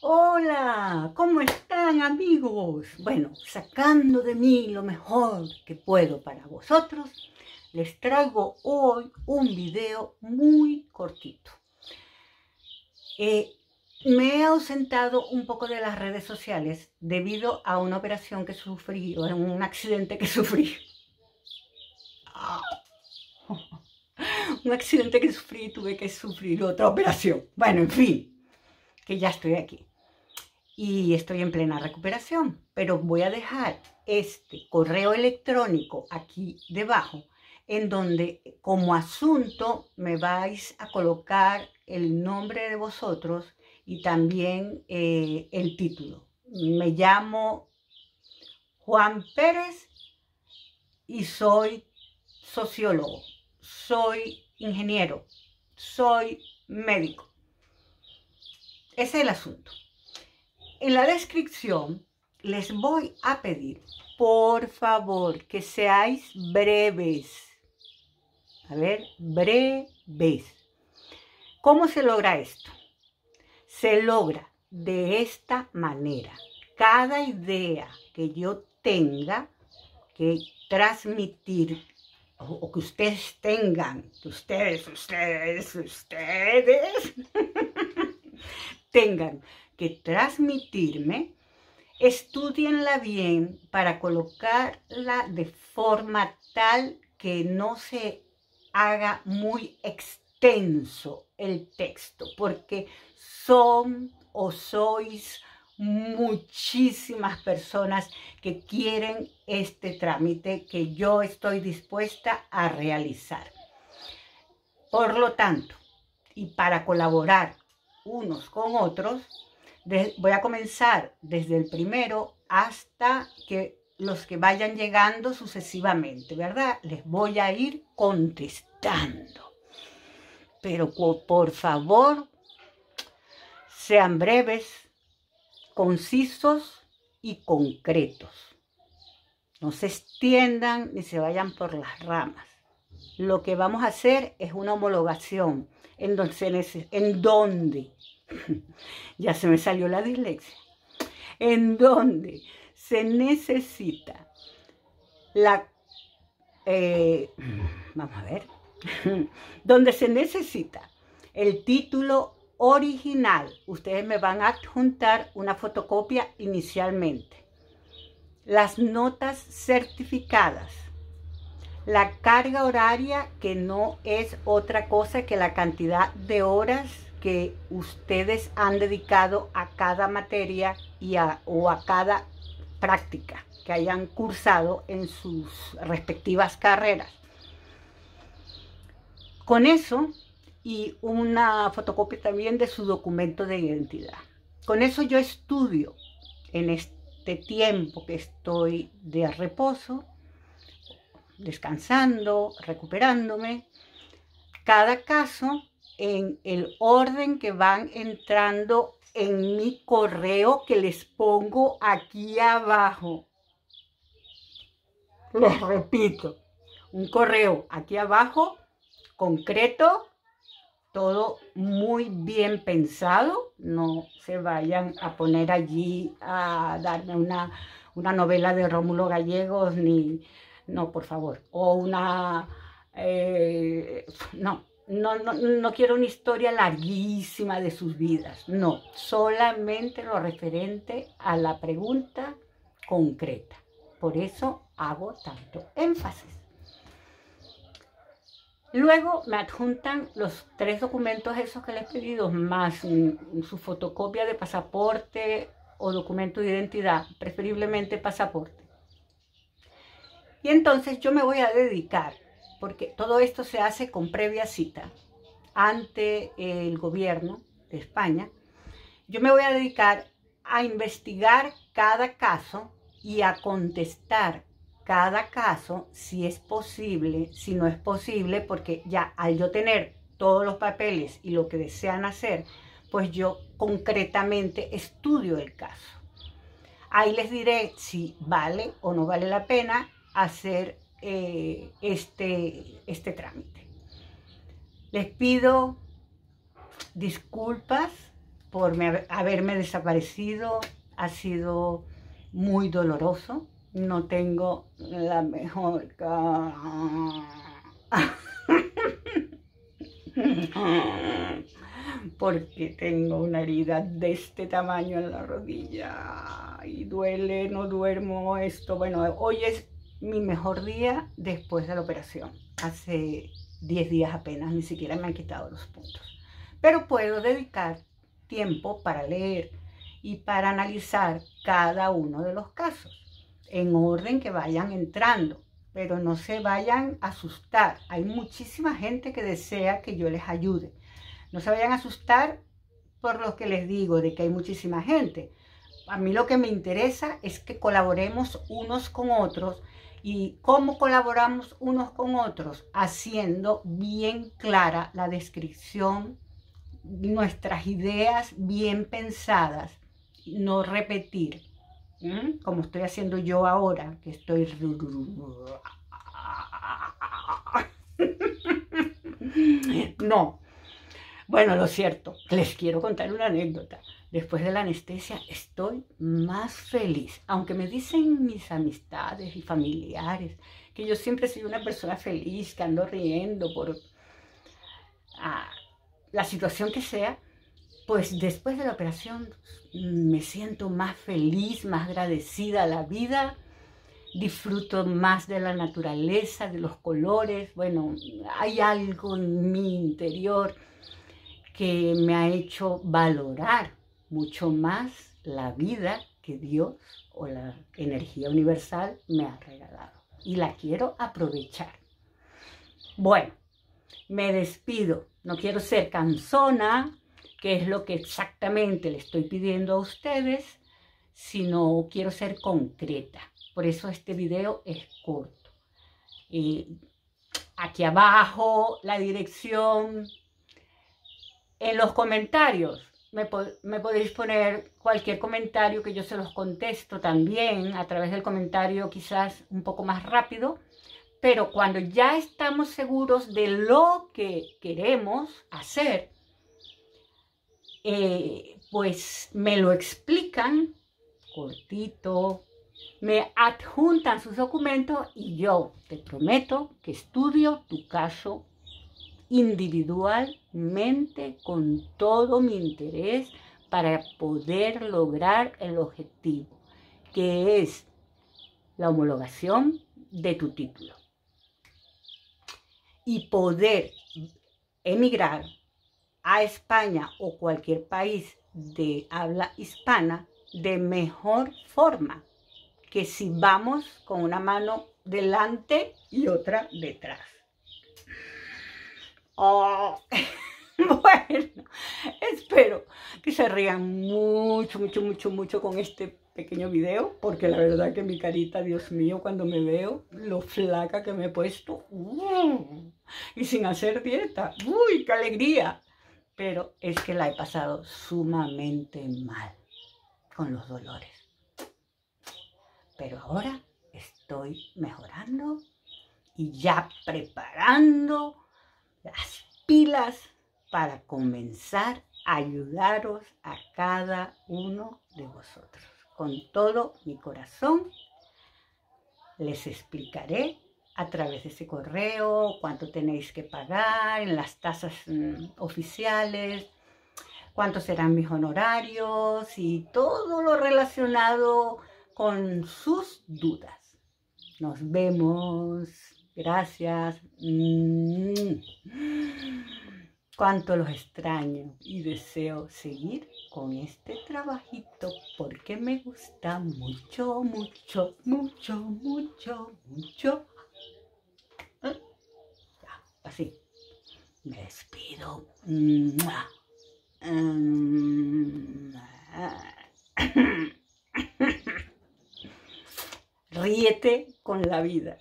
Hola, ¿cómo están, amigos? Bueno, sacando de mí lo mejor que puedo para vosotros, les traigo hoy un video muy cortito. Me he ausentado un poco de las redes sociales debido a una operación que sufrí, o un accidente que sufrí. Un accidente que sufrí y tuve que sufrir otra operación. Bueno, en fin, que ya estoy aquí. Y estoy en plena recuperación, pero voy a dejar este correo electrónico aquí debajo, en donde como asunto me vais a colocar el nombre de vosotros y también el título. Me llamo Juan Pérez y soy sociólogo, soy ingeniero, soy médico. Ese es el asunto. En la descripción les voy a pedir, por favor, que seáis breves. A ver, breves. ¿Cómo se logra esto? Se logra de esta manera. Cada idea que yo tenga que transmitir, o que ustedes tengan, que ustedes tengan que transmitirme, estudienla bien para colocarla de forma tal que no se haga muy extenso el texto, porque son o sois muchísimas personas que quieren este trámite que yo estoy dispuesta a realizar. Por lo tanto, y para colaborar unos con otros, voy a comenzar desde el primero hasta que los que vayan llegando sucesivamente, ¿verdad? Les voy a ir contestando. Pero por favor, sean breves, concisos y concretos. No se extiendan ni se vayan por las ramas. Lo que vamos a hacer es una homologación en donde ya se me salió la dislexia, en donde se necesita donde se necesita el título original. Ustedes me van a adjuntar una fotocopia inicialmente, las notas certificadas, la carga horaria, que no es otra cosa que la cantidad de horas que ustedes han dedicado a cada materia o a cada práctica que hayan cursado en sus respectivas carreras. Con eso, y una fotocopia también de su documento de identidad. Con eso yo estudio en este tiempo que estoy de reposo, descansando, recuperándome, cada caso en el orden que van entrando en mi correo que les pongo aquí abajo. Les repito, un correo aquí abajo, concreto, todo muy bien pensado, no se vayan a poner allí a darme una novela de Rómulo Gallegos, ni, no, por favor, o una, no quiero una historia larguísima de sus vidas, no, solamente lo referente a la pregunta concreta, por eso hago tanto énfasis. Luego me adjuntan los tres documentos esos que les he pedido, más su fotocopia de pasaporte o documento de identidad, preferiblemente pasaporte. Y entonces yo me voy a dedicar, porque todo esto se hace con previa cita ante el gobierno de España, yo me voy a dedicar a investigar cada caso y a contestar cada caso, si es posible, si no es posible, porque ya al yo tener todos los papeles y lo que desean hacer, pues yo concretamente estudio el caso. Ahí les diré si vale o no vale la pena hacer este trámite. Les pido disculpas por haberme desaparecido. Ha sido muy doloroso. No tengo la mejor porque tengo una herida de este tamaño en la rodilla y duele, no duermo, esto. Bueno, hoy es mi mejor día después de la operación. Hace 10 días apenas, ni siquiera me han quitado los puntos. Pero puedo dedicar tiempo para leer y para analizar cada uno de los casos en orden que vayan entrando, pero no se vayan a asustar. Hay muchísima gente que desea que yo les ayude. No se vayan a asustar por lo que les digo, de que hay muchísima gente. A mí lo que me interesa es que colaboremos unos con otros. ¿Y cómo colaboramos unos con otros? Haciendo bien clara la descripción, nuestras ideas bien pensadas, no repetir, como estoy haciendo yo ahora, que estoy no. Bueno, lo cierto, les quiero contar una anécdota. Después de la anestesia estoy más feliz, aunque me dicen mis amistades y familiares que yo siempre soy una persona feliz, que ando riendo por la situación que sea. Pues después de la operación me siento más feliz, más agradecida a la vida, disfruto más de la naturaleza, de los colores. Bueno, hay algo en mi interior que me ha hecho valorar mucho más la vida que Dios o la energía universal me ha regalado. Y la quiero aprovechar. Bueno, me despido. No quiero ser cansona, que es lo que exactamente le estoy pidiendo a ustedes, sino quiero ser concreta. Por eso este video es corto. Y aquí abajo la dirección. En los comentarios me podéis poner cualquier comentario que yo se los contesto también a través del comentario, quizás un poco más rápido. Pero cuando ya estamos seguros de lo que queremos hacer, pues me lo explican cortito, me adjuntan sus documentos y yo te prometo que estudio tu caso individualmente con todo mi interés para poder lograr el objetivo, que es la homologación de tu título y poder emigrar a España o cualquier país de habla hispana de mejor forma que si vamos con una mano delante y otra detrás. Oh. Bueno, espero que se rían mucho, mucho, mucho, mucho con este pequeño video, porque la verdad que mi carita, Dios mío, cuando me veo, lo flaca que me he puesto, y sin hacer dieta, uy, qué alegría, pero es que la he pasado sumamente mal con los dolores, pero ahora estoy mejorando y ya preparando las pilas para comenzar a ayudaros a cada uno de vosotros. Con todo mi corazón les explicaré a través de ese correo cuánto tenéis que pagar, en las tasas oficiales, cuántos serán mis honorarios y todo lo relacionado con sus dudas. Nos vemos. Gracias. Cuánto los extraño y deseo seguir con este trabajito porque me gusta mucho, mucho, mucho, mucho, mucho. Así. Me despido. Ríete con la vida.